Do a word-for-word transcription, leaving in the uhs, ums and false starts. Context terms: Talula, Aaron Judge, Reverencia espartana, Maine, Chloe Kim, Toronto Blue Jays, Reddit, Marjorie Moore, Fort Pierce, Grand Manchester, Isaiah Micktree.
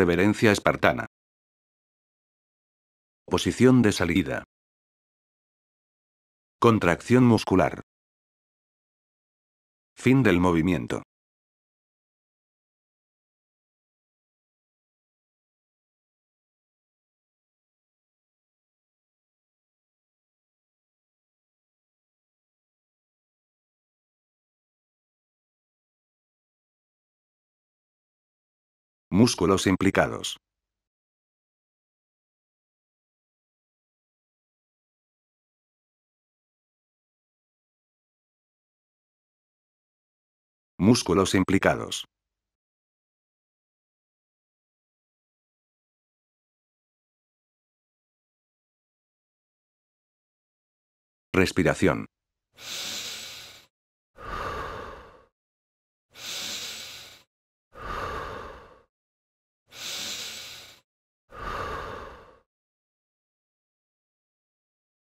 Reverencia espartana. Posición de salida. Contracción muscular. Fin del movimiento. Músculos implicados. Músculos implicados. Respiración.